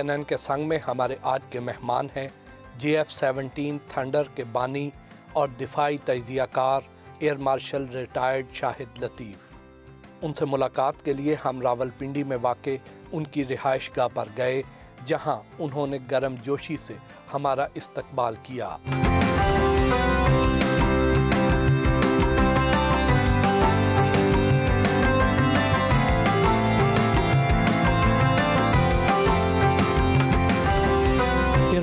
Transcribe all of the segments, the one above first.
GNN के संग में हमारे आज के मेहमान हैं JF-17 थंडर के बानी और दिफाई तजज़ियाकार air marshal retired Shahid Latif. उनसे मुलाकात के लिए हम रावलपिंडी में वाक़ उनकी रिहाइश गाह पर गए, जहां उन्होंने गर्म जोशी से हमारा इस्तकबाल किया।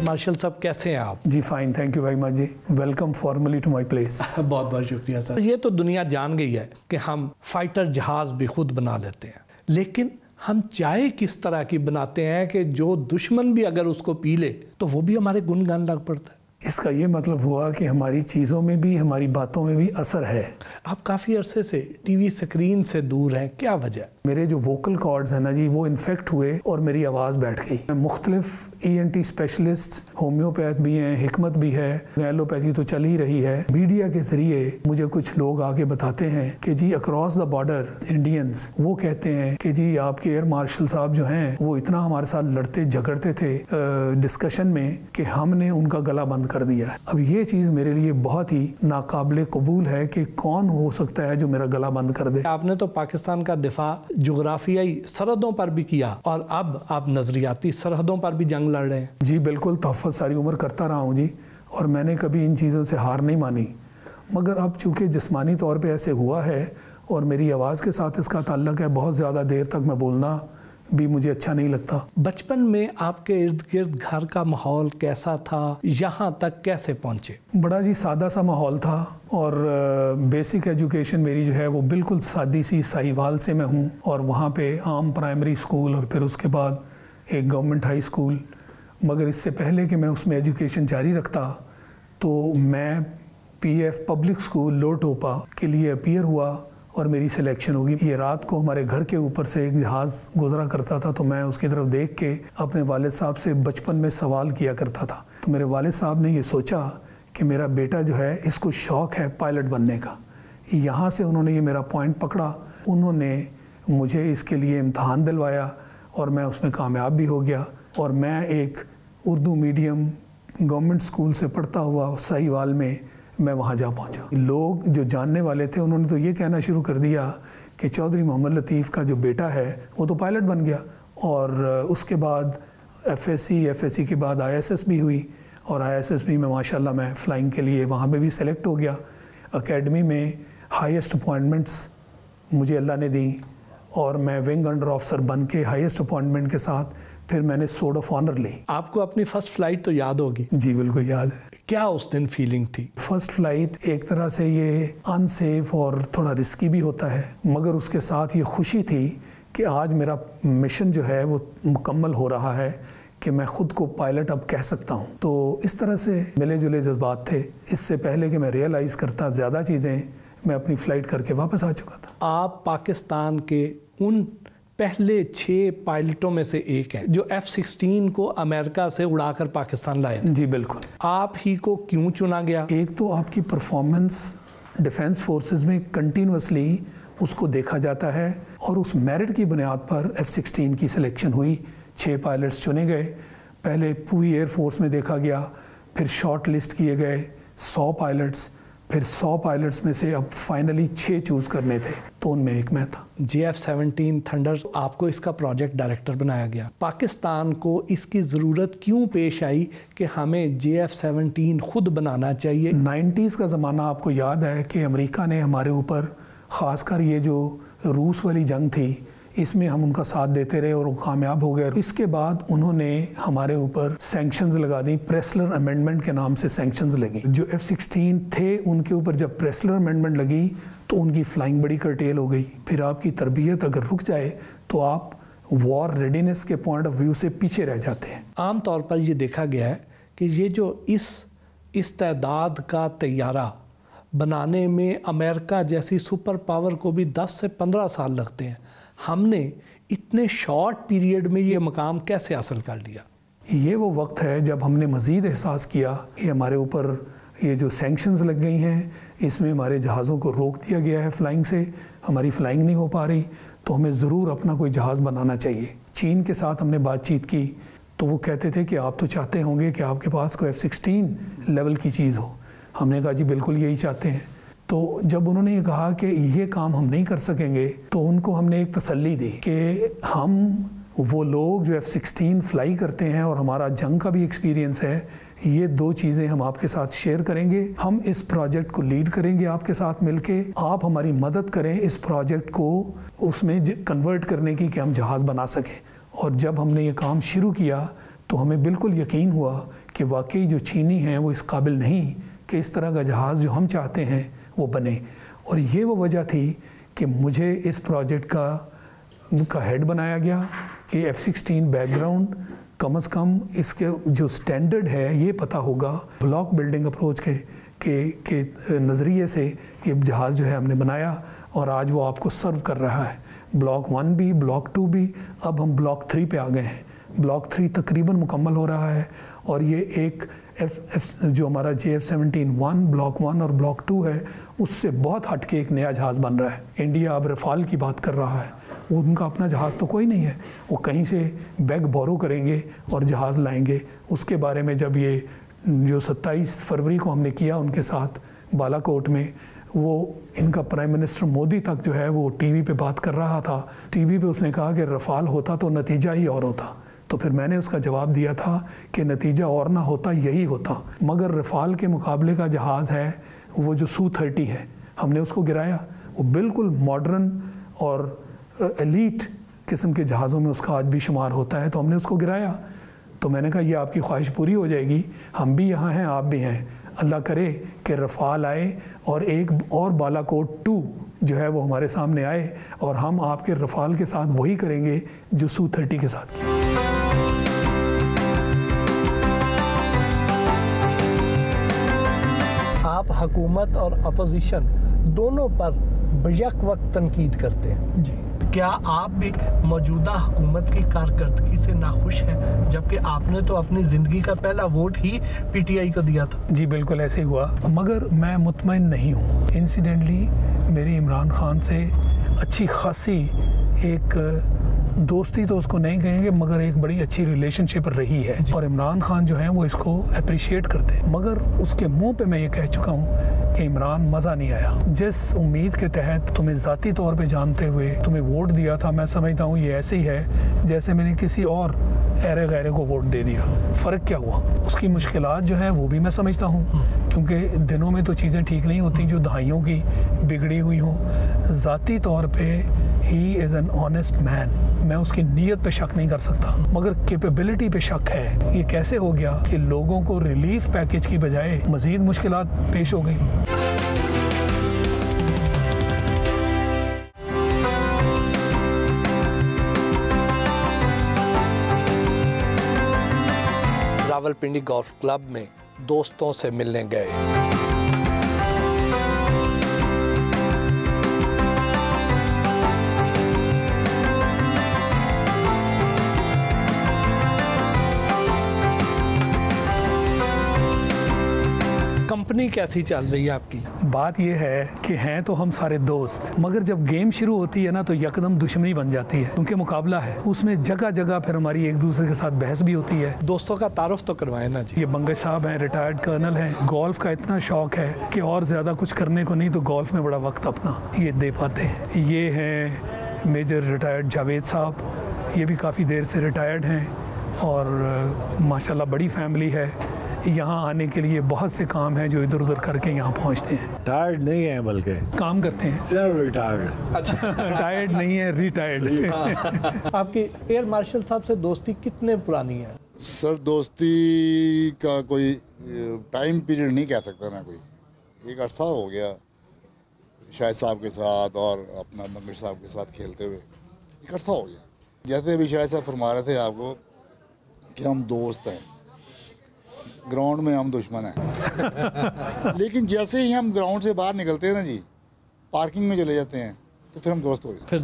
मार्शल साहब कैसे हैं आप? जी fine, thank you very much जी। Welcome formally to my place. बहुत बहुत शुक्रिया सर। ये तो दुनिया जान गई है कि हम फाइटर जहाज भी खुद बना लेते हैं, लेकिन हम चाय किस तरह की बनाते हैं कि जो दुश्मन भी अगर उसको पी ले तो वो भी हमारे गुनगान लग पड़ता है। इसका ये मतलब हुआ कि हमारी चीज़ों में भी, हमारी बातों में भी असर है। आप काफ़ी अरसे से टीवी स्क्रीन से दूर हैं, क्या वजह? मेरे जो वोकल कॉर्ड्स हैं ना जी, वो इन्फेक्ट हुए और मेरी आवाज़ बैठ गई। मैं मुख्तलिफ ENT स्पेशलिस्ट, होम्योपैथ भी हैं, हिकमत भी है, एलोपैथी तो चल ही रही है। मीडिया के ज़रिए मुझे कुछ लोग आके बताते हैं कि जी अक्रॉस द बॉर्डर इंडियंस वो कहते हैं कि जी आपके एयर मार्शल साहब जो हैं वो इतना हमारे साथ लड़ते झगड़ते थे डिस्कशन में कि हमने उनका गला बंद कर दिया है। अब ये चीज़ मेरे लिए बहुत ही नाकाबिले कबूल है कि कौन हो सकता है जो मेरा गला बंद कर दे। आपने तो पाकिस्तान का दिफा जुग्राफियाई सरहदों पर भी किया और अब आप नजरियाती सरहदों पर भी जंग लड़ रहे हैं। जी बिल्कुल, तहफ़्फ़ुज़ सारी उम्र करता रहा हूँ जी, और मैंने कभी इन चीज़ों से हार नहीं मानी, मगर अब चूँकि जिस्मानी तौर पर ऐसे हुआ है और मेरी आवाज़ के साथ इसका ताल्लुक़ है, बहुत ज़्यादा देर तक मैं बोलना भी मुझे अच्छा नहीं लगता। बचपन में आपके इर्द गिर्द घर का माहौल कैसा था, यहाँ तक कैसे पहुँचे? बड़ा जी सादा सा माहौल था और बेसिक एजुकेशन मेरी जो है वो बिल्कुल सादी सी। साहिवाल से मैं हूँ और वहाँ पे आम प्राइमरी स्कूल और फिर उसके बाद एक गवर्नमेंट हाई स्कूल, मगर इससे पहले कि मैं उसमें एजुकेशन जारी रखता तो मैं PF public school Lower Topa के लिए अपीयर हुआ और मेरी सिलेक्शन होगी। ये रात को हमारे घर के ऊपर से एक जहाज़ गुजरा करता था तो मैं उसकी तरफ देख के अपने वालिद साहब से बचपन में सवाल किया करता था। तो मेरे वालिद साहब ने ये सोचा कि मेरा बेटा जो है इसको शौक़ है पायलट बनने का। यहाँ से उन्होंने ये मेरा पॉइंट पकड़ा, उन्होंने मुझे इसके लिए इम्तहान दिलवाया और मैं उसमें कामयाब भी हो गया। और मैं एक उर्दू मीडियम गवर्नमेंट स्कूल से पढ़ता हुआ साहिवाल में मैं वहाँ जा पहुँचा। लोग जो जानने वाले थे उन्होंने तो ये कहना शुरू कर दिया कि चौधरी मोहम्मद लतीफ़ का जो बेटा है वो तो पायलट बन गया। और उसके बाद FSC के बाद ISSB हुई और ISSB में माशाल्लाह मैं फ़्लाइंग के लिए वहाँ पे भी सेलेक्ट हो गया। एकेडमी में हाईएस्ट अपॉइंटमेंट्स मुझे अल्लाह ने दी और मैं विंग अंडर ऑफिसर बन के हाईएस्ट अपॉइंटमेंट के साथ फिर मैंने सोड ऑफ ऑनर ली। आपको अपनी फर्स्ट फ्लाइट तो याद होगी? जी बिल्कुल याद है। क्या उस दिन फीलिंग थी? फर्स्ट फ्लाइट एक तरह से ये अनसेफ और थोड़ा रिस्की भी होता है, मगर उसके साथ ये खुशी थी कि आज मेरा मिशन जो है वो मुकम्मल हो रहा है कि मैं ख़ुद को पायलट अब कह सकता हूँ। तो इस तरह से मिले जुले जज्बात थे। इससे पहले कि मैं रियलाइज़ करता ज़्यादा चीज़ें, मैं अपनी फ़्लाइट करके वापस आ चुका था। आप पाकिस्तान के उन पहले 6 पायलटों में से एक हैं जो F-16 को अमेरिका से उड़ाकर पाकिस्तान लाए। जी बिल्कुल। आप ही को क्यों चुना गया? एक तो आपकी परफॉर्मेंस डिफेंस फोर्सेस में कंटिन्यूसली उसको देखा जाता है और उस मेरिट की बुनियाद पर F-16 की सिलेक्शन हुई। 6 पायलट्स चुने गए, पहले पूरी एयरफोर्स में देखा गया, फिर शॉर्ट लिस्ट किए गए 100 पायलट्स, फिर 100 पायलट्स में से अब फाइनली 6 चूज़ करने थे तो उनमें एक मैं था। JF-17 थंडर आपको इसका प्रोजेक्ट डायरेक्टर बनाया गया। पाकिस्तान को इसकी ज़रूरत क्यों पेश आई कि हमें JF-17 खुद बनाना चाहिए? 90s का ज़माना आपको याद है कि अमेरिका ने हमारे ऊपर ख़ासकर ये जो रूस वाली जंग थी इसमें हम उनका साथ देते रहे और वो कामयाब हो गए। इसके बाद उन्होंने हमारे ऊपर सैंक्शंस लगा दी, प्रेसलर अमेंडमेंट के नाम से सैंक्शंस लगी। जो F-16 थे उनके ऊपर जब प्रेसलर अमेंडमेंट लगी तो उनकी फ्लाइंग बड़ी कर्टेल हो गई। फिर आपकी तरबियत अगर रुक जाए तो आप वॉर रेडीनेस के पॉइंट ऑफ व्यू से पीछे रह जाते हैं। आम तौर पर ये देखा गया है कि ये जो इस तादाद का तैयारा बनाने में अमेरिका जैसी सुपर पावर को भी 10 से 15 साल लगते हैं, हमने इतने शॉर्ट पीरियड में ये मकाम कैसे हासिल कर लिया? ये वो वक्त है जब हमने मज़ीद एहसास किया कि हमारे ऊपर ये जो सैंक्शंस लग गई हैं इसमें हमारे जहाज़ों को रोक दिया गया है फ्लाइंग से, हमारी फ्लाइंग नहीं हो पा रही, तो हमें ज़रूर अपना कोई जहाज़ बनाना चाहिए। चीन के साथ हमने बातचीत की तो वो कहते थे कि आप तो चाहते होंगे कि आपके पास कोई F-16 लेवल की चीज़ हो। हमने कहा जी बिल्कुल यही चाहते हैं। तो जब उन्होंने ये कहा कि ये काम हम नहीं कर सकेंगे तो उनको हमने एक तसल्ली दी कि हम वो लोग जो F-16 फ्लाई करते हैं और हमारा जंग का भी एक्सपीरियंस है, ये दो चीज़ें हम आपके साथ शेयर करेंगे। हम इस प्रोजेक्ट को लीड करेंगे आपके साथ मिलके, आप हमारी मदद करें इस प्रोजेक्ट को उसमें कन्वर्ट करने की कि हम जहाज़ बना सकें। और जब हमने ये काम शुरू किया तो हमें बिल्कुल यकीन हुआ कि वाकई जो चीनी हैं वो इस काबिल नहीं कि इस तरह का जहाज़ जो हम चाहते हैं वो बने। और ये वो वजह थी कि मुझे इस प्रोजेक्ट का हेड बनाया गया कि F-16 बैकग्राउंड कम से कम इसके जो स्टैंडर्ड है ये पता होगा ब्लॉक बिल्डिंग अप्रोच के नज़रिए से। ये जहाज़ जो है हमने बनाया और आज वो आपको सर्व कर रहा है, ब्लॉक 1 भी, ब्लॉक 2 भी, अब हम ब्लॉक 3 पे आ गए हैं। ब्लॉक 3 तकरीबन मुकम्मल हो रहा है और ये एक जो हमारा JF-17-1 ब्लॉक 1 और ब्लॉक 2 है उससे बहुत हट के एक नया जहाज़ बन रहा है। इंडिया अब रफाल की बात कर रहा है, वो उनका अपना जहाज़ तो कोई नहीं है, वो कहीं से बैग बोरो करेंगे और जहाज़ लाएंगे। उसके बारे में जब ये जो 27 फरवरी को हमने किया उनके साथ बालाकोट में, वो इनका प्राइम मिनिस्टर मोदी तक जो है वो टीवी पे बात कर रहा था। टीवी पे उसने कहा कि रफाल होता तो नतीजा ही और होता। तो फिर मैंने उसका जवाब दिया था कि नतीजा और ना होता, यही होता। मगर रफाल के मुकाबले का जहाज़ है वो जो सू 30 है, हमने उसको गिराया। वो बिल्कुल मॉडर्न और एलीट किस्म के जहाज़ों में उसका आज भी शुमार होता है, तो हमने उसको गिराया। तो मैंने कहा ये आपकी ख्वाहिश पूरी हो जाएगी, हम भी यहाँ हैं, आप भी हैं, अल्लाह करे कि रफाल आए और एक और बालाकोट 2 जो है वो हमारे सामने आए और हम आपके रफाल के साथ वही करेंगे जो सू 30 के साथ किया। आप हुकूमत और अपोजिशन दोनों पर बेशक वक्त तनकीद करते हैं जी, क्या आप भी मौजूदा हुकूमत की कारकर्दगी से नाखुश हैं? जबकि आपने तो अपनी ज़िंदगी का पहला वोट ही PTI को दिया था। जी बिल्कुल ऐसे ही हुआ, मगर मैं मुतमईन नहीं हूँ। इंसिडेंटली मेरी इमरान खान से अच्छी खासी एक दोस्ती तो उसको नहीं कहेंगे मगर एक बड़ी अच्छी रिलेशनशिप रही है और इमरान खान जो है वो इसको अप्रिशिएट करते हैं। मगर उसके मुंह पे मैं ये कह चुका हूँ कि इमरान मज़ा नहीं आया। जिस उम्मीद के तहत तुम्हें ज़ाती तौर पे जानते हुए तुम्हें वोट दिया था, मैं समझता हूँ ये ऐसे ही है जैसे मैंने किसी और ऐरे गैरे को वोट दे दिया। फ़र्क क्या हुआ? उसकी मुश्किलात जो हैं वो भी मैं समझता हूँ, क्योंकि दिनों में तो चीज़ें ठीक नहीं होती जो दहाइयों की बिगड़ी हुई हों। ज़ाती तौर पर he is an honest man, मैं उसकी नीयत पे शक नहीं कर सकता, मगर कैपेबिलिटी पे शक है। ये कैसे हो गया कि लोगों को रिलीफ पैकेज की बजाय मज़ीद मुश्किलात पेश हो गई। रावलपिंडी गोल्फ क्लब में दोस्तों से मिलने गए। कंपनी कैसी चल रही है आपकी? बात यह है कि हैं तो हम सारे दोस्त, मगर जब गेम शुरू होती है ना तो यकदम दुश्मनी बन जाती है, क्योंकि मुकाबला है। उसमें जगह जगह फिर हमारी एक दूसरे के साथ बहस भी होती है। दोस्तों का तारुफ तो करवाए ना जी। ये बंगश साहब हैं, रिटायर्ड कर्नल हैं, गोल्फ का इतना शौक है कि और ज़्यादा कुछ करने को नहीं तो गोल्फ में बड़ा वक्त अपना ये दे पाते हैं। ये हैं मेजर रिटायर्ड जावेद साहब, ये भी काफ़ी देर से रिटायर्ड हैं और माशाल्लाह बड़ी फैमिली है। यहाँ आने के लिए बहुत से काम हैं जो इधर उधर करके यहाँ पहुँचते हैं। टायर्ड नहीं है बल्कि काम करते हैं, सिर्फ रिटायर्ड। अच्छा टायर्ड नहीं है, रिटायर्ड। आपकी एयर मार्शल साहब से दोस्ती कितने पुरानी है? सर दोस्ती का कोई टाइम पीरियड नहीं कह सकता मैं, कोई एक अर्सा हो गया शाहिद साहब के साथ और अपना मंगेश साहब के साथ खेलते हुए एक अर्सा हो गया। जैसे अभी शाहिद साहब फरमा रहे थे आपको कि हम दोस्त हैं, ग्राउंड में हम दुश्मन हैं। लेकिन जैसे ही हम ग्राउंड से बाहर निकलते हैं ना जी, पार्किंग में चले जाते हैं तो फिर हम दोस्त हो जाते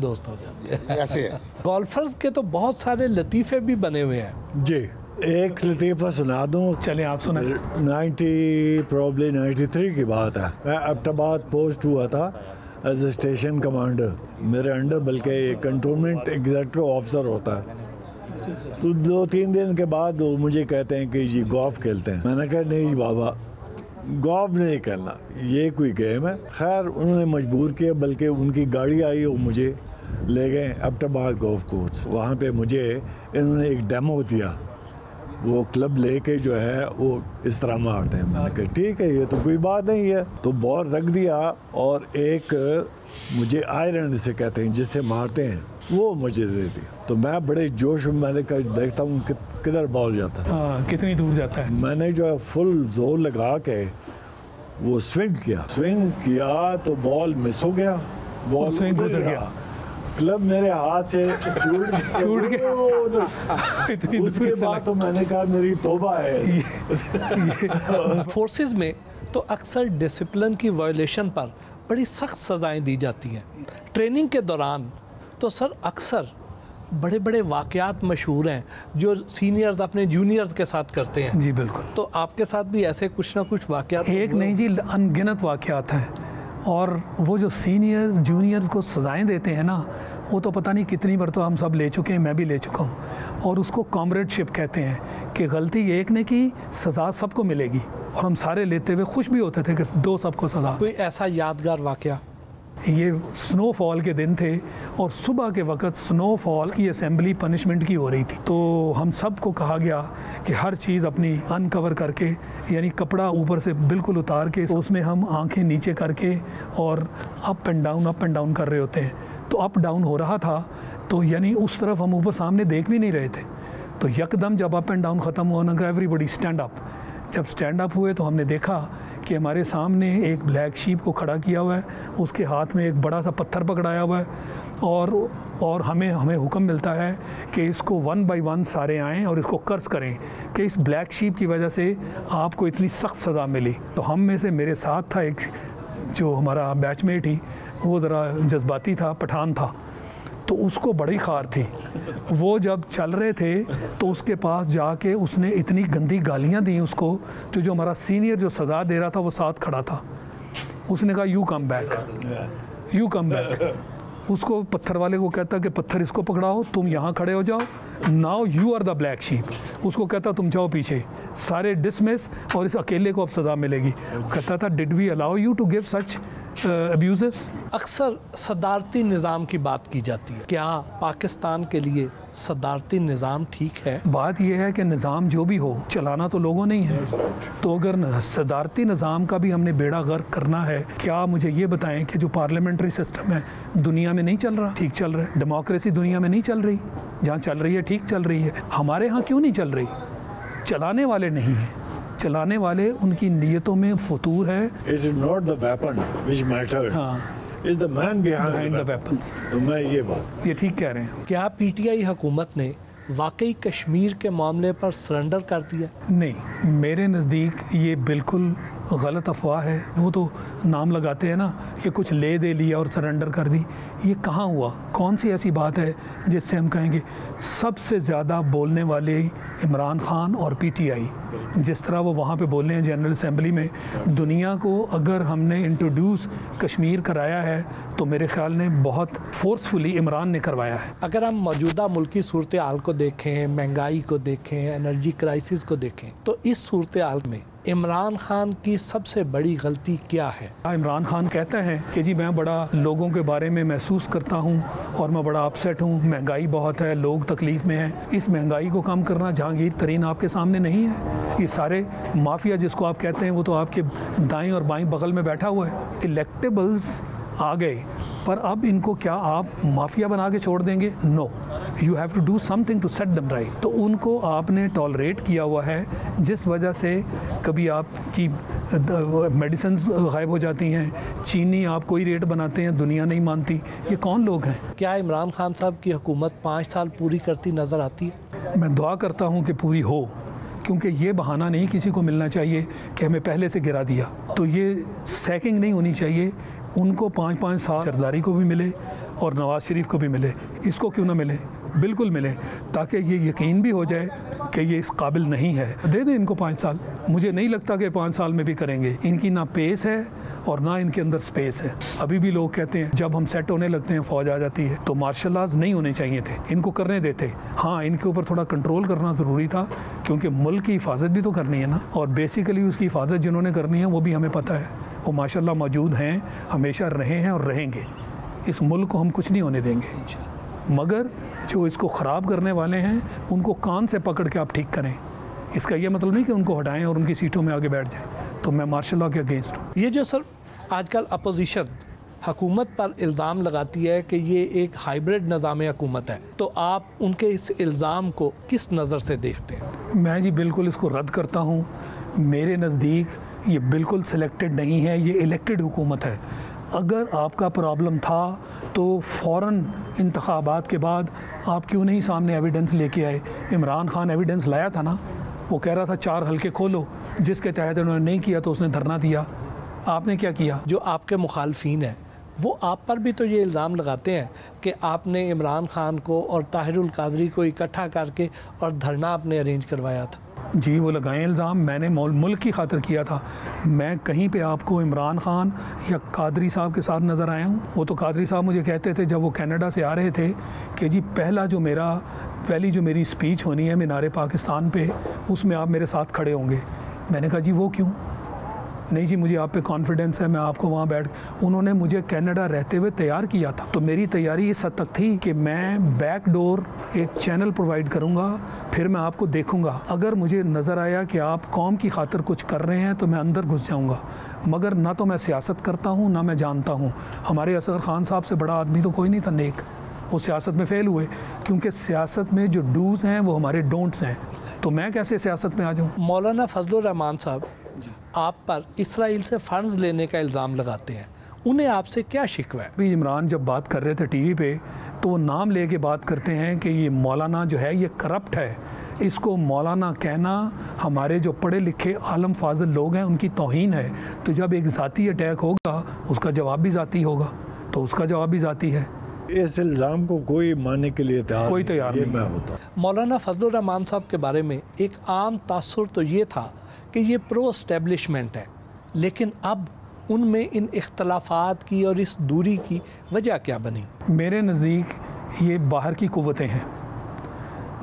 हैं। ऐसे है। गोल्फर्स के तो बहुत सारे लतीफ़े भी बने हुए हैं जी। एक लतीफ़ा सुना दूँ? चलें आप सुना। 93 की बात है, मैं अप्टाबाद पोस्ट हुआ था एज ए स्टेशन कमांडर। मेरे अंडर बल्कि कंटोनमेंट एग्जीक्यूटिव ऑफिसर होता है तो 2-3 दिन के बाद वो मुझे कहते हैं कि जी गोल्फ खेलते हैं। मैंने कहा नहीं बाबा, गोल्फ नहीं खेलना, ये कोई गेम है। खैर उन्होंने मजबूर किया, बल्कि उनकी गाड़ी आई और मुझे ले गए अप्टाबाद गोल्फ कोर्स। वहाँ पे मुझे इन्होंने एक डेमो दिया, वो क्लब लेके जो है वो इस तरह मारते हैं। मैंने कहा ठीक है, ये तो कोई बात नहीं है। तो बॉल रख दिया और एक मुझे आयरन से कहते हैं जिससे मारते हैं वो मुझे दे दी। तो मैं बड़े जोश में, मैंने कहा देखता हूँ किधर बॉल जाता है, कितनी दूर जाता है। मैंने जो है फुल जोर लगा के वो स्विंग किया तो बॉल मिस हो गया, बॉल स्विंग उधर गया, क्लब मेरे हाथ से छूट गया। उसके बाद तो मैंने कहा मेरी तौबा है। फोर्सेस में तो अक्सर डिसिप्लिन की वायलेशन पर बड़ी सख्त सज़ाएं दी जाती हैं। ट्रेनिंग के दौरान तो सर अक्सर बड़े बड़े वाक़यात मशहूर हैं जो सीनियर्स अपने जूनियर्स के साथ करते हैं। जी बिल्कुल। तो आपके साथ भी ऐसे कुछ ना कुछ वाक़यात? एक नहीं जी, अनगिनत वाक़यात हैं। और वो जो सीनियर्स जूनियर्स को सज़ाएं देते हैं ना, वो तो पता नहीं कितनी बार तो हम सब ले चुके हैं, मैं भी ले चुका हूँ। और उसको कॉमरेडशिप कहते हैं कि गलती एक ने की, सज़ा सबको मिलेगी। और हम सारे लेते हुए खुश भी होते थे कि दो सबको सज़ा। कोई ऐसा यादगार वाक़या? ये स्नोफॉल के दिन थे और सुबह के वक्त स्नोफॉल की असेंबली पनिशमेंट की हो रही थी। तो हम सब को कहा गया कि हर चीज़ अपनी अनकवर करके, यानी कपड़ा ऊपर से बिल्कुल उतार के, तो उसमें हम आंखें नीचे करके और अप एंड डाउन कर रहे होते हैं। तो अप डाउन हो रहा था, तो यानी उस तरफ हम ऊपर सामने देख भी नहीं रहे थे। तो यकदम जब अप एंड डाउन ख़त्म होने का, एवरीबडी स्टैंड अप। जब स्टैंड अप हुए तो हमने देखा कि हमारे सामने एक ब्लैक शीप को खड़ा किया हुआ है, उसके हाथ में एक बड़ा सा पत्थर पकड़ाया हुआ है। और हमें हुक्म मिलता है कि इसको 1 by 1 सारे आएँ और इसको कर्स करें कि इस ब्लैक शीप की वजह से आपको इतनी सख्त सज़ा मिली। तो हम में से मेरे साथ था एक जो हमारा बैचमेट ही, वो ज़रा जज्बाती था, पठान था, तो उसको बड़ी खार थी। वो जब चल रहे थे तो उसके पास जाके उसने इतनी गंदी गालियां दी उसको, तो जो हमारा सीनियर जो सज़ा दे रहा था वो साथ खड़ा था, उसने कहा यू कम बैक। उसको पत्थर वाले को कहता कि पत्थर इसको पकड़ाओ, तुम यहाँ खड़े हो जाओ, now you are the black sheep. उसको कहता तुम जाओ पीछे, सारे डिसमिस, और इस अकेले को अब सज़ा मिलेगी। कहता था did we allow you to give such abuses. अक्सर सदारती निज़ाम की बात की जाती है, क्या पाकिस्तान के लिए सदारती निज़ाम ठीक है? बात यह है कि निज़ाम जो भी हो चलाना तो लोगों ने ही है, तो अगर सदारती निज़ाम का भी हमने बेड़ा गर्क करना है, क्या मुझे ये बताएं कि जो पार्लियामेंट्री सिस्टम है दुनिया में नहीं चल रहा? ठीक चल रहा है। डेमोक्रेसी दुनिया में नहीं चल रही, जहाँ चल रही है ठीक चल रही है, हमारे यहाँ क्यों नहीं चल रही? चलाने वाले नहीं हैं, चलाने वाले उनकी नीयतों में फतूर है। It is not the weapon which matters, it's the man behind the weapons। तो मैं ये ठीक कह रहे हैं। क्या पीटीआई हुकूमत ने वाकई कश्मीर के मामले पर सरेंडर कर दिया? नहीं, मेरे नज़दीक ये बिल्कुल गलत अफवाह है। वो तो नाम लगाते हैं ना कि कुछ ले दे लिया और सरेंडर कर दी, ये कहाँ हुआ? कौन सी ऐसी बात है जिससे हम कहेंगे? सबसे ज़्यादा बोलने वाले इमरान खान और पीटीआई, जिस तरह वो वहाँ पे बोले हैं जनरल असम्बली में, दुनिया को अगर हमने इंट्रोड्यूस कश्मीर कराया है तो मेरे ख्याल ने बहुत फोर्सफुली इमरान ने करवाया है। अगर हम मौजूदा मुल्की सूरत हाल को देखें, महंगाई को देखें, एनर्जी क्राइसिस को देखें, तो इस सूरत हाल में इमरान खान की सबसे बड़ी गलती क्या है? इमरान खान कहता है कि जी मैं बड़ा लोगों के बारे में महसूस करता हूँ और मैं बड़ा अपसेट हूँ, महंगाई बहुत है, लोग तकलीफ़ में हैं। इस महंगाई को कम करना जहांगीर तरीन आपके सामने नहीं है। ये सारे माफिया जिसको आप कहते हैं वो तो आपके दाएं और बाएं बगल में बैठा हुआ है। इलेक्टेबल्स आ गए, पर अब इनको क्या आप माफिया बना के छोड़ देंगे? No, you have to do something to set them right. तो उनको आपने टॉलरेट किया हुआ है, जिस वजह से कभी आपकी मेडिसिन गायब हो जाती हैं, चीनी आप कोई रेट बनाते हैं दुनिया नहीं मानती। ये कौन लोग हैं? क्या इमरान खान साहब की हुकूमत 5 साल पूरी करती नज़र आती है? मैं दुआ करता हूँ कि पूरी हो, क्योंकि ये बहाना नहीं किसी को मिलना चाहिए कि हमें पहले से गिरा दिया। तो ये सैकिंग नहीं होनी चाहिए। उनको 5-5 साल जरदारी को भी मिले और नवाज़ शरीफ को भी मिले, इसको क्यों ना मिले? बिल्कुल मिले, ताकि ये यकीन भी हो जाए कि ये इस काबिल नहीं है। दे दें इनको 5 साल, मुझे नहीं लगता कि 5 साल में भी करेंगे। इनकी ना पेस है और ना इनके अंदर स्पेस है। अभी भी लोग कहते हैं जब हम सेट होने लगते हैं फौज आ जाती है, तो मार्शल लॉज नहीं होने चाहिए थे, इनको करने देते। हाँ, इनके ऊपर थोड़ा कंट्रोल करना ज़रूरी था, क्योंकि मुल्क की हिफाजत भी तो करनी है ना, और बेसिकली उसकी हिफाजत जिन्होंने करनी है वो भी हमें पता है, वो माशाल्लाह मौजूद हैं, हमेशा रहे हैं और रहेंगे। इस मुल्क को हम कुछ नहीं होने देंगे, मगर जो इसको ख़राब करने वाले हैं उनको कान से पकड़ के आप ठीक करें। इसका यह मतलब नहीं कि उनको हटाएं और उनकी सीटों में आगे बैठ जाएं। तो मैं मार्शल लॉ के अगेंस्ट हूँ। ये जो सर आजकल अपोजिशन हकूमत पर इल्ज़ाम लगाती है कि ये एक हाइब्रिड निज़ाम हकूमत है, तो आप उनके इस इल्ज़ाम को किस नज़र से देखते हैं? मैं जी बिल्कुल इसको रद्द करता हूँ। मेरे नज़दीक ये बिल्कुल सिलेक्टेड नहीं है, ये इलेक्टेड हुकूमत है। अगर आपका प्रॉब्लम था तो फ़ौरन इंतखाबात के बाद आप क्यों नहीं सामने एविडेंस लेके आए? इमरान खान एविडेंस लाया था ना, वो कह रहा था 4 हलके खोलो, जिसके तहत उन्होंने नहीं किया तो उसने धरना दिया। आपने क्या किया? जो आपके मुखालफीन हैं वो आप पर भी तो ये इल्ज़ाम लगाते हैं कि आपने इमरान खान को और ताहिरुल कादरी को इकट्ठा करके और धरना आपने अरेंज करवाया था। जी, वो लगाएं इल्ज़ाम, मैंने मुल्क की खातिर किया था। मैं कहीं पे आपको इमरान खान या कादरी साहब के साथ नज़र आया हूँ? वो तो कादरी साहब मुझे कहते थे जब वो कनाडा से आ रहे थे कि जी पहली जो मेरी स्पीच होनी है मीनारे पाकिस्तान पे, उसमें आप मेरे साथ खड़े होंगे। मैंने कहा जी वो क्यों? नहीं जी मुझे आप पे कॉन्फिडेंस है, मैं आपको वहाँ बैठ। उन्होंने मुझे कनाडा रहते हुए तैयार किया था, तो मेरी तैयारी इस हद तक थी कि मैं बैक डोर एक चैनल प्रोवाइड करूँगा, फिर मैं आपको देखूँगा। अगर मुझे नज़र आया कि आप कौम की खातिर कुछ कर रहे हैं तो मैं अंदर घुस जाऊँगा, मगर ना तो मैं सियासत करता हूँ ना मैं जानता हूँ। हमारे असर खान साहब से बड़ा आदमी तो कोई नहीं था नेक, वो सियासत में फ़ेल हुए, क्योंकि सियासत में जो डूज़ हैं वो हमारे डोंट्स हैं, तो मैं कैसे सियासत में आ जाऊँ? मौलाना फजल रहमान साहब आप पर इसराइल से फ़ंड्स लेने का इल्ज़ाम लगाते हैं, उन्हें आपसे क्या शिकवा है? अभी इमरान जब बात कर रहे थे टीवी पे, तो वो नाम लेके बात करते हैं कि ये मौलाना जो है ये करप्ट है। इसको मौलाना कहना हमारे जो पढ़े लिखे आलम फाजिल लोग हैं उनकी तौहीन है। तो जब एक ज़ाती अटैक होगा उसका जवाब भी ज़ाती होगा, तो उसका जवाब भी ज़ाती है। इस इल्ज़ाम को कोई मानने के लिए तैयार नहीं होता। मौलाना फजल रहमान साहब के बारे में एक आम तासुर तो ये था कि ये प्रो एस्टेब्लिशमेंट है, लेकिन अब उनमें इन इख्तलाफात की और इस दूरी की वजह क्या बनी? मेरे नज़दीक ये बाहर की कुव्वतें हैं।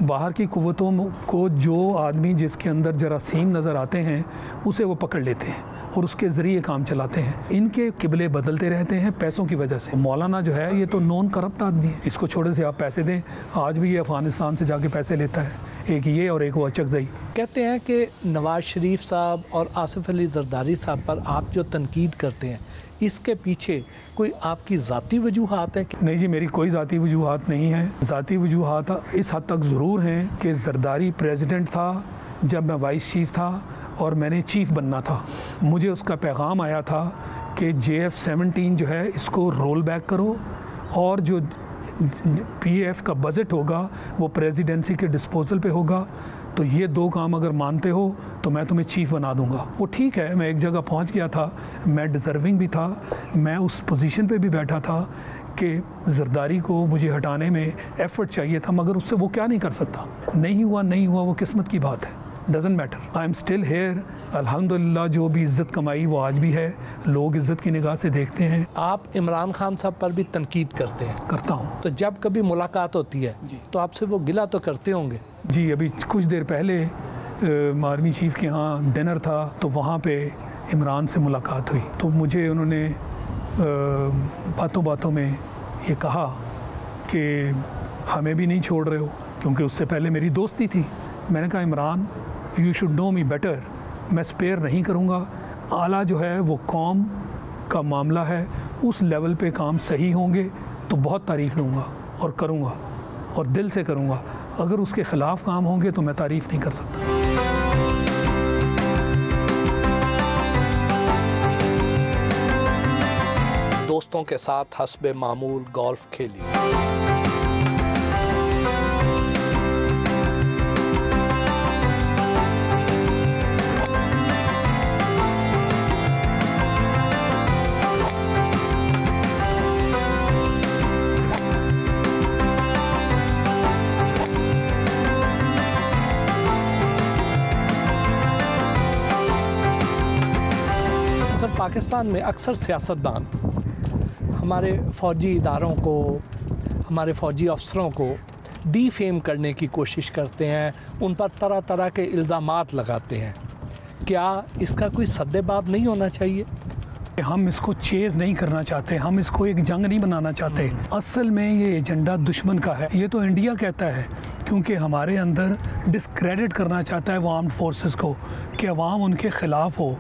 बाहर की कुव्वतों को जो आदमी जिसके अंदर जरासीम नज़र आते हैं उसे वो पकड़ लेते हैं और उसके ज़रिए काम चलाते हैं। इनके किबले बदलते रहते हैं पैसों की वजह से। मौलाना जो है ये तो नॉन करप्ट आदमी है, इसको छोड़े से आप पैसे दें। आज भी ये अफ़गानिस्तान से जाके पैसे लेता है, एक ये और एक वो अचकजई। कहते हैं कि नवाज़ शरीफ साहब और आसिफ अली जरदारी साहब पर आप जो तनकीद करते हैं इसके पीछे कोई आपकी ज़ाती वजूहात है? नहीं जी, मेरी कोई ज़ाती वजूहात नहीं है। ज़ाती वजूहात इस हद तक ज़रूर हैं कि जरदारी प्रेसिडेंट था जब मैं वाइस चीफ था और मैंने चीफ बनना था। मुझे उसका पैगाम आया था कि JF-17 जो है इसको रोल बैक करो और जो PF का बजट होगा वो प्रेसिडेंसी के डिस्पोजल पे होगा, तो ये 2 काम अगर मानते हो तो मैं तुम्हें चीफ बना दूंगा। वो ठीक है, मैं एक जगह पहुंच गया था, मैं डिज़र्विंग भी था, मैं उस पोजीशन पे भी बैठा था कि जरदारी को मुझे हटाने में एफर्ट चाहिए था, मगर उससे वो क्या नहीं कर सकता। नहीं हुआ वो किस्मत की बात है, doesn't matter. I am still here अल्हम्दुलिल्लाह। जो भी इज़्ज़त कमाई वो आज भी है, लोग इज़्ज़त की निगाह से देखते हैं। आप इमरान खान साहब पर भी तनकीद करते हैं? करता हूँ। तो जब कभी मुलाकात होती है तो आपसे वो गिला तो करते होंगे? जी, अभी कुछ देर पहले आर्मी चीफ के यहाँ डिनर था, तो वहाँ पे इमरान से मुलाकात हुई, तो मुझे उन्होंने बातों बातों में ये कहा कि हमें भी नहीं छोड़ रहे हो, क्योंकि उससे पहले मेरी दोस्ती थी। मैंने कहा Imran you should know me better, मैं स्पेयर नहीं करूँगा। आला जो है वो कौम का मामला है, उस लेवल पे काम सही होंगे तो बहुत तारीफ़ दूँगा और करूँगा और दिल से करूँगा। अगर उसके ख़िलाफ़ काम होंगे तो मैं तारीफ़ नहीं कर सकता। दोस्तों के साथ हस्बे मामूल गोल्फ़ खेली। दरअसल पाकिस्तान में अक्सर सियासतदान हमारे फ़ौजी इदारों को, हमारे फ़ौजी अफसरों को डीफेम करने की कोशिश करते हैं, उन पर तरह तरह के इल्ज़ामात लगाते हैं। क्या इसका कोई सद्देबाब नहीं होना चाहिए? हम इसको चेज़ नहीं करना चाहते, हम इसको एक जंग नहीं बनाना चाहते। असल में ये एजेंडा दुश्मन का है, ये तो इंडिया कहता है, क्योंकि हमारे अंदर डिस्क्रेडिट करना चाहता है वो आर्म्ड फोर्सेस को कि अवाम उनके ख़िलाफ़ हो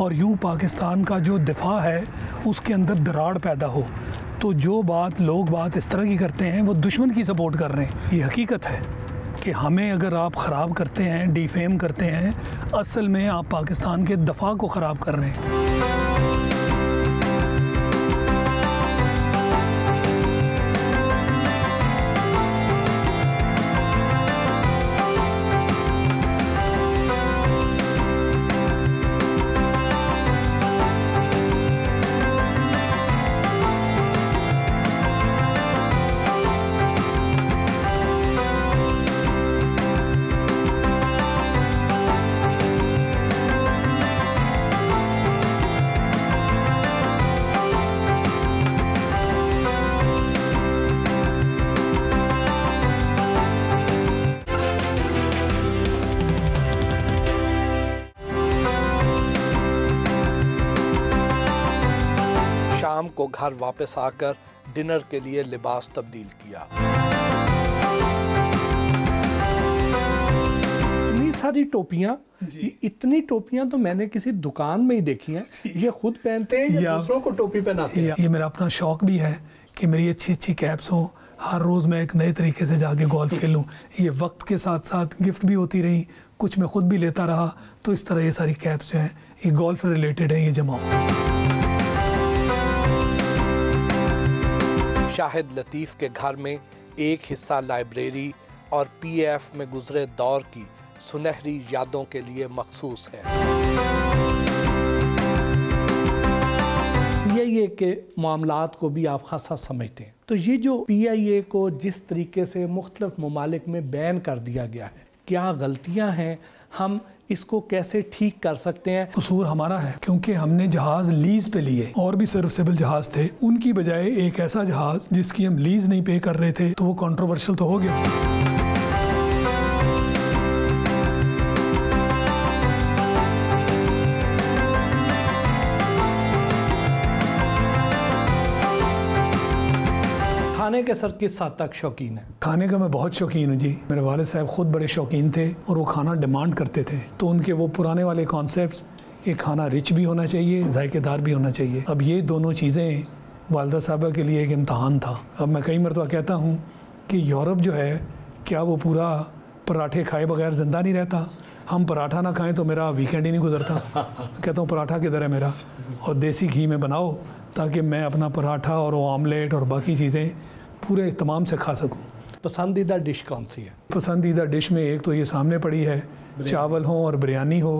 और यूँ पाकिस्तान का जो दिफा है उसके अंदर दरार पैदा हो। तो जो लोग बात इस तरह की करते हैं वो दुश्मन की सपोर्ट कर रहे हैं। ये हकीकत है कि हमें अगर आप ख़राब करते हैं, डिफेम करते हैं, असल में आप पाकिस्तान के दफा को ख़राब कर रहे हैं। को घर वापस आकर डिनर के लिए लिबास तब्दील किया। इतनी सारी टोपियां, इतनी टोपियां तो मैंने किसी दुकान में ही देखी हैं। ये खुद पहनते हैं या दूसरों को टोपी पहनाते हैं? ये मेरा अपना शौक भी है कि मेरी अच्छी अच्छी कैप्स हों, हर रोज़ मैं एक नए तरीके से जाके गोल्फ खेलूं। ये वक्त के साथ साथ गिफ्ट भी होती रही, कुछ मैं खुद भी लेता रहा, तो इस तरह ये सारी कैप्स जो हैं ये गोल्फ रिलेटेड है, ये जमाओ। शाहिद लतीफ के घर में एक हिस्सा लाइब्रेरी और PF में गुजरे दौर की सुनहरी यादों के लिए मखसूस है। PIA के मामलात को भी आप खासा समझते हैं, तो ये जो PIA को जिस तरीके से मुख्तलिफ ममालिक में बैन कर दिया गया है, क्या गलतियां हैं, हम इसको कैसे ठीक कर सकते हैं? कसूर हमारा है क्योंकि हमने जहाज़ लीज़ पे लिए, और भी सिर्फ सिविल जहाज़ थे, उनकी बजाय एक ऐसा जहाज़ जिसकी हम लीज़ नहीं पे कर रहे थे, तो वो कंट्रोवर्शियल तो हो गया। खाने के सर किस हद तक शौकीन है? खाने का मैं बहुत शौकीन हूँ जी। मेरे वाले साहब खुद बड़े शौकीन थे और वो खाना डिमांड करते थे, तो उनके वो पुराने वाले कॉन्सेप्ट्स कि खाना रिच भी होना चाहिए, जायकेदार भी होना चाहिए। अब ये दोनों चीज़ें वालदा साहबा के लिए एक इम्तहान था। अब मैं कई मरतबा कहता हूँ कि यूरोप जो है, क्या वो पूरा पराठे खाए बगैर ज़िंदा नहीं रहता? हम पराठा ना खाएँ तो मेरा वीकेंड ही नहीं गुजरता। कहता हूँ पराठा किधर है मेरा, और देसी घी में बनाओ ताकि मैं अपना पराठा और ऑमलेट और बाकी चीज़ें पूरे इत्मीनान से खा सकूँ। पसंदीदा डिश कौन सी है? पसंदीदा डिश में एक तो ये सामने पड़ी है, चावल हो और बिरयानी हो,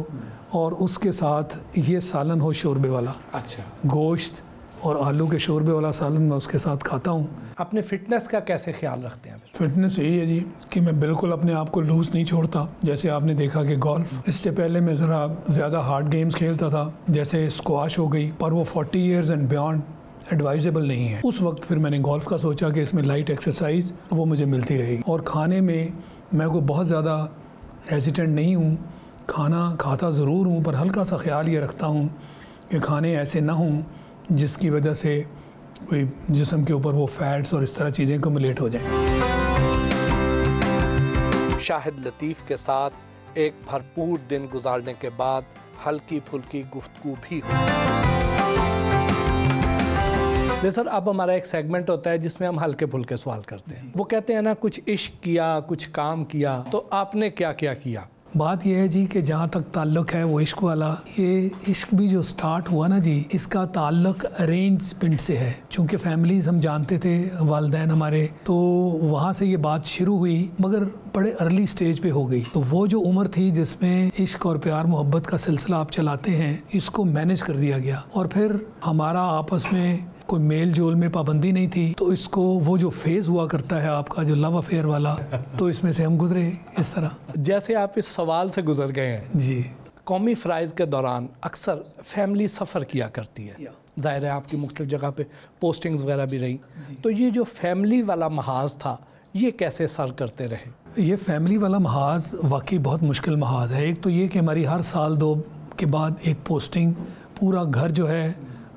और उसके साथ ये सालन हो शोरबे वाला। अच्छा। गोश्त और आलू के शोरबे वाला सालन मैं उसके साथ खाता हूँ। अपने फिटनेस का कैसे ख्याल रखते हैं? फिटनेस यही है जी कि मैं बिल्कुल अपने आप को लूज़ नहीं छोड़ता। जैसे आपने देखा कि गोल्फ, इससे पहले मैं ज़रा ज़्यादा हार्ड गेम्स खेलता था, जैसे स्क्वाश हो गई, पर वो 40 ईयर्स एंड बियॉन्ड एडवाइजेबल नहीं है। उस वक्त फिर मैंने गोल्फ का सोचा कि इसमें लाइट एक्सरसाइज वो मुझे मिलती रहेगी। और खाने में मैं को बहुत ज़्यादा हेजिटेंट नहीं हूँ, खाना खाता ज़रूर हूँ, पर हल्का सा ख्याल ये रखता हूँ कि खाने ऐसे ना हों जिसकी वजह से कोई जिस्म के ऊपर वो फैट्स और इस तरह चीज़ें एक्युमुलेट हो जाएं। शाहिद लतीफ़ के साथ एक भरपूर दिन गुजारने के बाद हल्की फुल्की गुफ्तगू भी हुई। सर, अब हमारा एक सेगमेंट होता है जिसमें हम हल्के फुल्के सवाल करते हैं। वो कहते हैं ना, कुछ इश्क किया, कुछ काम किया, तो आपने क्या क्या किया? बात यह है जी कि जहाँ तक ताल्लुक़ है वो इश्क वाला, ये इश्क भी जो स्टार्ट हुआ ना जी, इसका ताल्लुक़ अरेंजमेंट से है। चूँकि फैमिलीज़ हम जानते थे, वालदैन हमारे, तो वहाँ से ये बात शुरू हुई, मगर बड़े अर्ली स्टेज पे हो गई। तो वो जो उम्र थी जिसमें इश्क और प्यार मोहब्बत का सिलसिला आप चलाते हैं, इसको मैनेज कर दिया गया। और फिर हमारा आपस में कोई मेल जोल में पाबंदी नहीं थी, तो इसको वो जो फेज़ हुआ करता है आपका जो लव अफेयर वाला, तो इसमें से हम गुजरे इस तरह। जैसे आप इस सवाल से गुजर गए हैं जी, कौमी फ़राइज़ के दौरान अक्सर फैमिली सफ़र किया करती है, ज़ाहिर है आपकी मुख्तलिफ़ जगह पे पोस्टिंग्स वगैरह भी रही, तो ये जो फैमिली वाला महाज था ये कैसे सर करते रहे? ये फैमिली वाला महाज वाकई बहुत मुश्किल महाज है। एक तो ये कि हमारी हर साल दो के बाद एक पोस्टिंग, पूरा घर जो है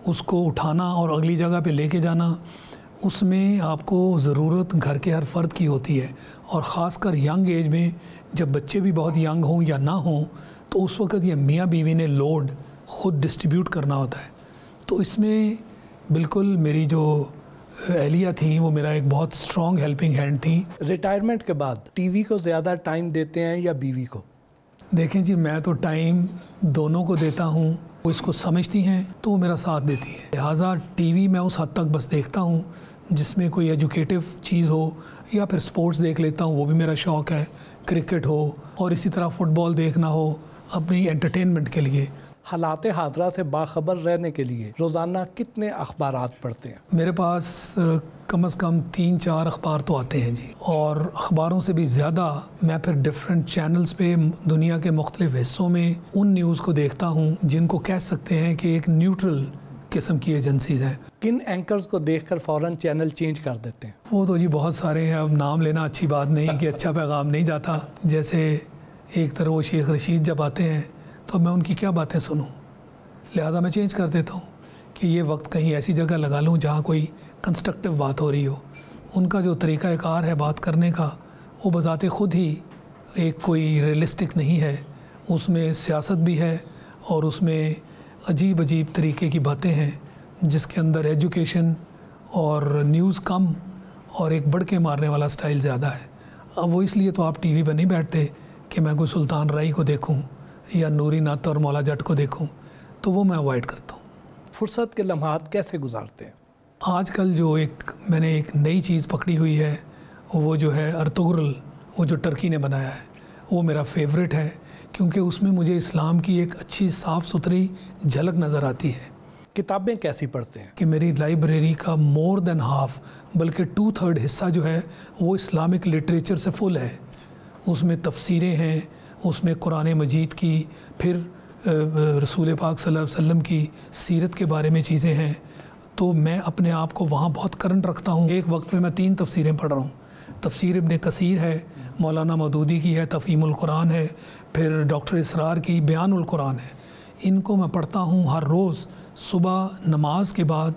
उसको उठाना और अगली जगह पे लेके जाना, उसमें आपको ज़रूरत घर के हर फर्द की होती है। और ख़ासकर यंग एज में जब बच्चे भी बहुत यंग हों या ना हों तो उस वक़्त ये मियाँ बीवी ने लोड ख़ुद डिस्ट्रीब्यूट करना होता है। तो इसमें बिल्कुल मेरी जो एहलिया थी वो मेरा एक बहुत स्ट्रॉन्ग हेल्पिंग हैंड थी। रिटायरमेंट के बाद टीवी को ज़्यादा टाइम देते हैं या बीवी को? देखें जी, मैं तो टाइम दोनों को देता हूँ, वो इसको समझती हैं तो वो मेरा साथ देती है। लिहाजा टीवी मैं उस हद तक बस देखता हूँ जिसमें कोई एजुकेटिव चीज़ हो, या फिर स्पोर्ट्स देख लेता हूँ, वो भी मेरा शौक़ है, क्रिकेट हो, और इसी तरह फ़ुटबॉल देखना हो अपनी एंटरटेनमेंट के लिए। हालात हाजरा से बाखबर रहने के लिए रोज़ाना कितने अखबारात पढ़ते हैं? मेरे पास कम से कम 3-4 अखबार तो आते हैं जी, और अखबारों से भी ज़्यादा मैं फिर डिफरेंट चैनल्स पे दुनिया के मुख्तलिफ़ हिस्सों में उन न्यूज़ को देखता हूँ जिनको कह सकते हैं कि एक न्यूट्रल किस्म की एजेंसीज़ हैं। किन एंकर्स को देखकर फौरन चैनल चेंज कर देते हैं? वो तो जी बहुत सारे हैं, अब नाम लेना अच्छी बात नहीं कि अच्छा पैगाम नहीं जाता। जैसे एक तरह वो शेख रशीद जब आते हैं तो मैं उनकी क्या बातें सुनूं, लिहाजा मैं चेंज कर देता हूं कि ये वक्त कहीं ऐसी जगह लगा लूं जहां कोई कंस्ट्रक्टिव बात हो रही हो। उनका जो तरीक़ाकार है बात करने का वो बज़ाते ख़ुद ही एक कोई रियलिस्टिक नहीं है, उसमें सियासत भी है और उसमें अजीब अजीब तरीके की बातें हैं जिसके अंदर एजुकेशन और न्यूज़ कम और एक बढ़ के मारने वाला स्टाइल ज़्यादा है। अब वो इसलिए तो आप टी वी पर नहीं बैठते कि मैं कोई सुल्तान राय को देखूं या नूरी नत और मौलाना जट को देखूं, तो वो मैं अवॉइड करता हूं। फुर्सत के लम्हात कैसे गुजारते हैं? आजकल जो मैंने एक नई चीज़ पकड़ी हुई है वो जो है अर्तुगरुल, वो जो टर्की ने बनाया है, वो मेरा फेवरेट है क्योंकि उसमें मुझे इस्लाम की एक अच्छी साफ़ सुथरी झलक नज़र आती है। किताबें कैसी पढ़ते हैं? कि मेरी लाइब्रेरी का मोर देन हाफ बल्कि 2/3 हिस्सा जो है वो इस्लामिक लिटरेचर से फुल है। उसमें तफसीरें हैं, उसमें कुरान मजीद की, फिर रसूल पाक सल्लल्लाहु अलैहि वसल्लम की सीरत के बारे में चीज़ें हैं। तो मैं अपने आप को वहाँ बहुत करंट रखता हूँ। एक वक्त में मैं 3 तफसीरें पढ़ रहा हूँ। तफसीर इब्न कसीर है, मौलाना मदूदी की है, तफ़हीमुल कुरान है, फिर डॉक्टर इसरार की बयानुल कुरान है। इनको मैं पढ़ता हूँ हर रोज़ सुबह नमाज के बाद,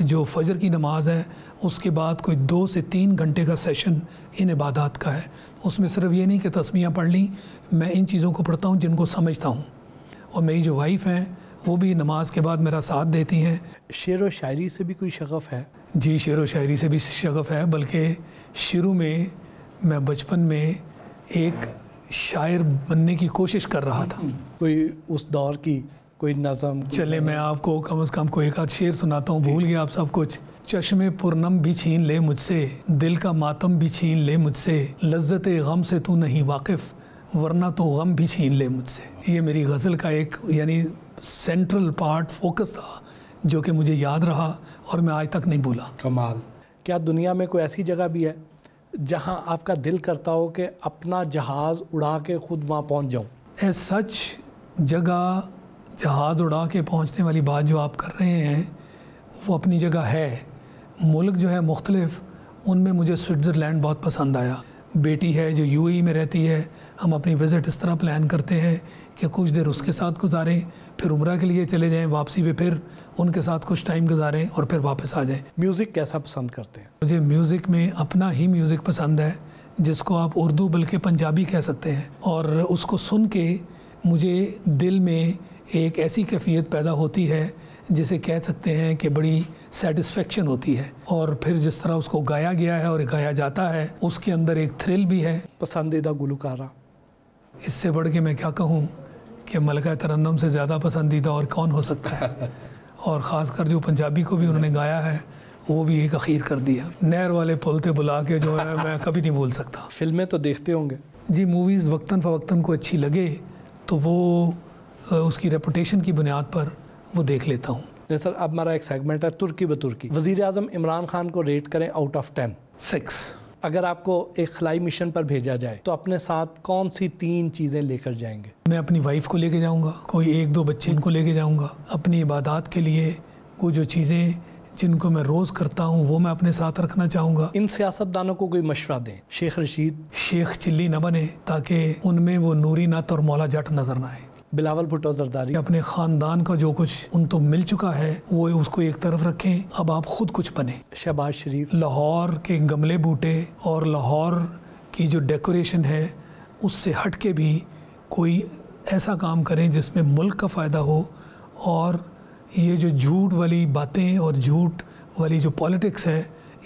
जो फजर की नमाज़ है उसके बाद कोई 2 से 3 घंटे का सेशन इन इबादात का है। उसमें सिर्फ ये नहीं कि तस्मीयाँ पढ़ ली, मैं इन चीज़ों को पढ़ता हूँ जिनको समझता हूँ। और मेरी जो वाइफ़ हैं वो भी नमाज के बाद मेरा साथ देती हैं। शेर व शायरी से भी कोई शगफ़ है? जी, शेर व शायरी से भी शगफ़ है, बल्कि शुरू में मैं बचपन में एक शायर बनने की कोशिश कर रहा था। कोई उस दौर की कोई नज़म? चले मैं आपको कम से कम कोई एक आध शेर सुनाता हूँ, भूल गया आप सब कुछ। चश्मे पुरनम भी छीन ले मुझसे, दिल का मातम भी छीन ले मुझसे, लज्जत गम से तू नहीं वाकिफ़ वरना तो गम भी छीन ले मुझसे। ये मेरी गज़ल का एक यानी सेंट्रल पार्ट फोकस था जो कि मुझे याद रहा और मैं आज तक नहीं भूला। कमाल। क्या दुनिया में कोई ऐसी जगह भी है जहां आपका दिल करता हो कि अपना जहाज़ उड़ा के ख़ुद वहाँ पहुँच जाऊँ? ऐसा सच जगह जहाज़ उड़ा के पहुँचने वाली बात जो आप कर रहे हैं वो अपनी जगह है। मुल्क जो है मुख्तलिफ, उनमें मुझे स्विट्ज़रलैंड बहुत पसंद आया। बेटी है जो यूएई में रहती है, हम अपनी विज़िट इस तरह प्लान करते हैं कि कुछ देर उसके साथ गुजारें, फिर उम्रा के लिए चले जाएं, वापसी पे फिर उनके साथ कुछ टाइम गुजारें और फिर वापस आ जाएं। म्यूज़िक कैसा पसंद करते हैं? मुझे म्यूज़िक में अपना ही म्यूज़िक पसंद है जिसको आप उर्दू बल्कि पंजाबी कह सकते हैं, और उसको सुन के मुझे दिल में एक ऐसी कैफियत पैदा होती है जिसे कह सकते हैं कि बड़ी सेटिस्फेक्शन होती है। और फिर जिस तरह उसको गाया गया है और गाया जाता है उसके अंदर एक थ्रिल भी है। पसंदीदा गुलकारा? इससे बढ़ के मैं क्या कहूँ कि मलका तरन्नम से ज़्यादा पसंदीदा और कौन हो सकता है। और ख़ासकर जो पंजाबी को भी उन्होंने गाया है वो भी एक अखीर कर दिया। नहर वाले पुल पे बुला के जो है मैं कभी नहीं भूल सकता। फिल्में तो देखते होंगे? जी, मूवीज़ वक्तन फ़वक्तन को अच्छी लगे तो वो उसकी रेपुटेशन की बुनियाद पर वो देख लेता हूँ। नहीं सर, अब हमारा एक सेगमेंट है तुर्की ब तुर्की। वज़ीर आज़म इमरान खान को रेट करें आउट ऑफ 10। 6। अगर आपको एक खलाई मिशन पर भेजा जाए तो अपने साथ कौन सी 3 चीज़ें लेकर जाएंगे? मैं अपनी वाइफ को लेके जाऊंगा, कोई 1-2 बच्चे इनको लेके जाऊंगा, अपनी इबादत के लिए वो जो चीज़ें जिनको मैं रोज़ करता हूँ वो मैं अपने साथ रखना चाहूँगा। इन सियासतदानों को कोई मशवरा दें, शेख रशीद शेख चिल्ली न बने ताकि उनमें वो नूरी नत और मौला जट नज़र न आए। बिलावल भुट्टो जरदारी अपने ख़ानदान का जो कुछ उन तो मिल चुका है वो उसको एक तरफ रखें, अब आप ख़ुद कुछ बने। शहबाज शरीफ लाहौर के गमले बूटे और लाहौर की जो डेकोरेशन है उससे हट के भी कोई ऐसा काम करें जिसमें मुल्क का फ़ायदा हो, और ये जो झूठ वाली बातें और झूठ वाली जो पॉलिटिक्स है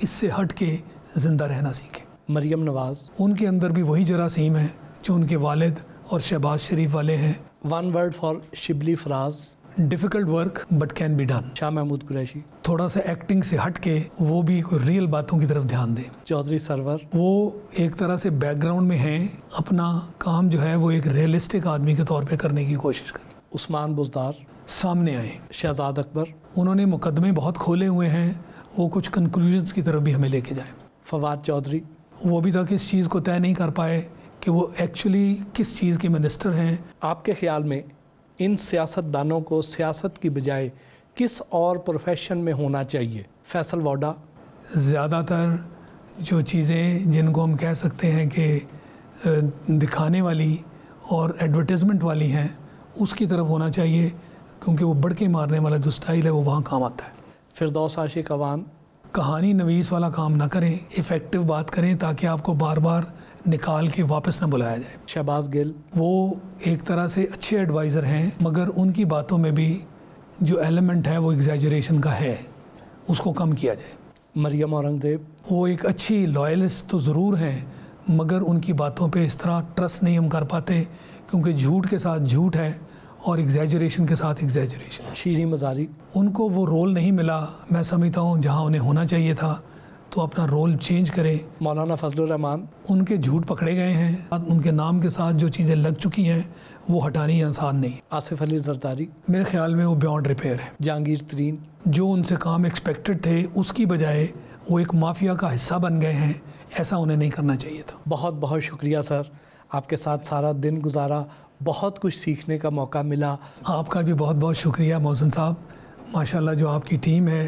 इससे हट के ज़िंदा रहना सीखें। मरियम नवाज़ उनके अंदर भी वही जरासीम है जो उनके वालिद और शहबाज शरीफ वाले हैं। One word for Shibli Faraz. Difficult work but can be done. Shah Mahmood Qureshi थोड़ा सा एक्टिंग से हट के वो भी कोई रियल बातों की तरफ ध्यान दें। चौधरी सरवर वो एक तरह से बैकग्राउंड में हैं, अपना काम जो है वो एक रियलिस्टिक आदमी के तौर पे करने की कोशिश करें। उस्मान बुज़दार सामने आए। शहजाद अकबर उन्होंने मुकदमे बहुत खोले हुए हैं, वो कुछ कंक्लूजन्स की तरफ भी हमें लेके जाए। फवाद चौधरी वो अभी तक इस चीज़ को तय नहीं कर पाए कि वो एक्चुअली किस चीज़ के मिनिस्टर हैं। आपके ख्याल में इन सियासतदानों को सियासत की बजाय किस और प्रोफेशन में होना चाहिए? फैसल वाडा ज़्यादातर जो चीज़ें जिनको हम कह सकते हैं कि दिखाने वाली और एडवर्टाइजमेंट वाली हैं उसकी तरफ होना चाहिए, क्योंकि वो बड़के मारने वाला जो स्टाइल है वो वहाँ काम आता है। फिरदौस आशिक अवान कहानी नवीस वाला काम ना करें, इफ़ेक्टिव बात करें ताकि आपको बार बार निकाल के वापस न बुलाया जाए। शहबाज गिल वो एक तरह से अच्छे एडवाइज़र हैं, मगर उनकी बातों में भी जो एलिमेंट है वो एग्जैजरेशन का है, उसको कम किया जाए। मरियम औरंगजेब वो एक अच्छी लॉयलिस्ट तो ज़रूर हैं, मगर उनकी बातों पे इस तरह ट्रस्ट नहीं हम कर पाते, क्योंकि झूठ के साथ झूठ है और एग्जैजरेशन के साथ एग्जैजरेशन। शीरीं मज़ारी उनको वो रोल नहीं मिला, मैं समझता हूँ जहाँ उन्हें होना चाहिए था, तो अपना रोल चेंज करें। मौलाना फजल रहमान उनके झूठ पकड़े गए हैं, उनके नाम के साथ जो चीज़ें लग चुकी हैं वो हटानी आसान नहीं। आसिफ अली जरदारी मेरे ख्याल में वो बियॉन्ड रिपेयर है। जहांगीर तरीन जो उनसे काम एक्सपेक्टेड थे उसकी बजाय वो एक माफिया का हिस्सा बन गए हैं, ऐसा उन्हें नहीं करना चाहिए था। बहुत बहुत शुक्रिया सर, आपके साथ सारा दिन गुजारा, बहुत कुछ सीखने का मौका मिला। आपका भी बहुत बहुत शुक्रिया मोहसिन साहब, माशाल्लाह जो आपकी टीम है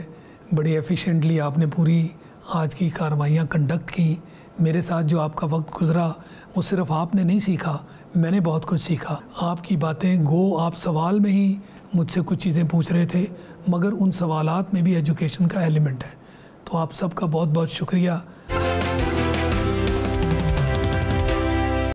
बड़ी एफिशिएंटली आपने पूरी आज की कार्रवाइयाँ कंडक्ट की। मेरे साथ जो आपका वक्त गुजरा वो सिर्फ आपने नहीं सीखा, मैंने बहुत कुछ सीखा। आपकी बातें गो आप सवाल में ही मुझसे कुछ चीज़ें पूछ रहे थे, मगर उन सवालात में भी एजुकेशन का एलिमेंट है। तो आप सबका बहुत बहुत शुक्रिया।